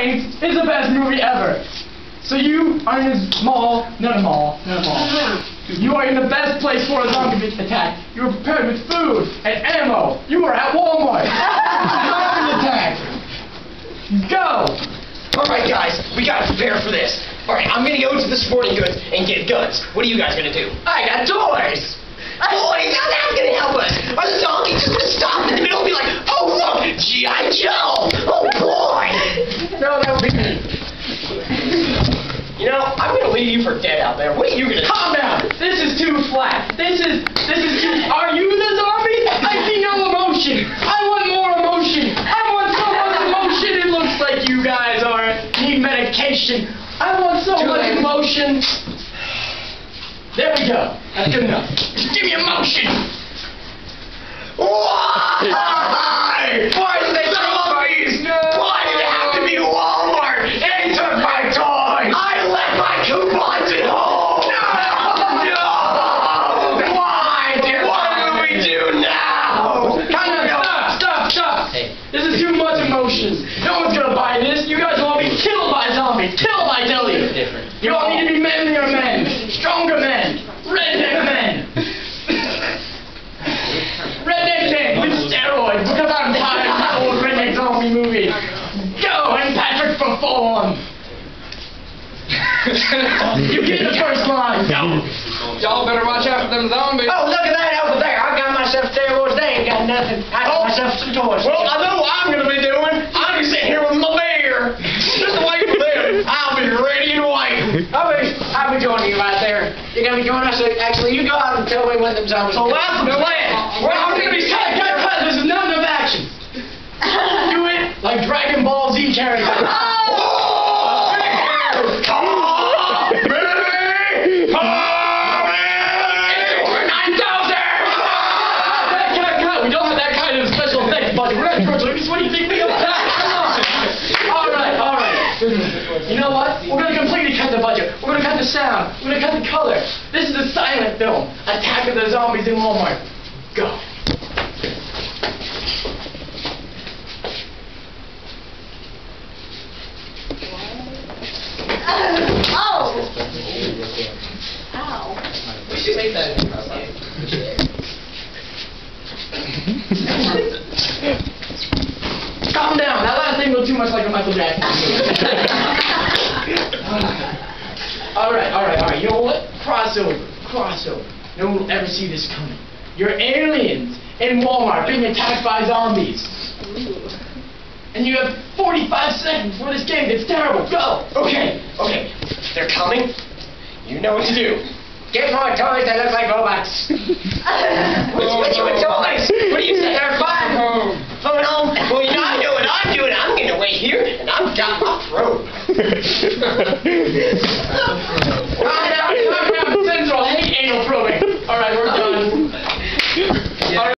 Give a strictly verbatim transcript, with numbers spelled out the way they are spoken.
Things is the best movie ever. So you are in this mall, not a mall, not a mall. You are in the best place for a zombie attack. You are prepared with food and ammo. You are at Walmart. Zombie attack. Go. Alright guys, we gotta prepare for this. Alright, I'm gonna go into the sporting goods and get guns. What are you guys gonna do? I got doors! Boys, now that's gonna help us! Our zombie's just gonna stop in the middle and be like, oh look, G I Joe! Oh boy! No, that would be me. You know, I'm gonna leave you for dead out there. What are you gonna do? Calm down! This is too flat. This is, this is too... Are you the zombie? I see no emotion. I want more emotion. I want so much emotion it looks like you guys are. Medication. I want so much emotion. There we go. That's good enough. Just give me emotion. Why? Why did they zombies? No. Why did it have to be Walmart? They took my toys. I left my coupons at home. No. No. Why? Dear what do we do now? Kind of stop, stop, stop. Hey. This is too much emotion. No one's gonna buy this. You guys all be killed. Kill I tell you. You all need to be manlier men, stronger men, redneck men. Redneck men with steroids, because I'm tired of that old redneck zombie movie. Go and Patrick perform. You get the first line. Y'all better watch out for them zombies. Oh, look at that over there. I got myself steroids. They ain't got nothing. I got oh. myself some toys. Well, I know what I'm going to be doing. I'm going to be sitting here with my beer. Just wait for them. I'll be ready and waiting. I'll be, I'll be joining you right there. You're going to be joining us. Actually, you go out and tell me when them zombies are. So that's the plan. We're all going to be cut, cut, cut. This is none of action. Do it like Dragon Ball Z characters. Oh! Oh! Come on, baby! Come on! It's over nine thousand! Cut, cut, cut. We don't have that kind of special effects, buddy. We're not George Lucas. What do you think we have? All right, all right. You know what? We're going to completely cut the budget. We're going to cut the sound. We're going to cut the color. This is a silent film. Attack of the zombies in Walmart. Go. Oh! Ow. We should make that in process. Calm down. That last thing looked too much like a Michael Jackson. Alright, alright, alright. You know what? Crossover. Crossover. No one will ever see this coming. You're aliens in Walmart being attacked by zombies. And you have forty-five seconds for this game. It's terrible. Go! Okay, okay. They're coming. You know what to do. Get more toys that look like robots. What's with you with toys? What do you say? They're fun. Phone home. Well, you know, I know what I'm doing. I'm going to wait here, and I've got my throat.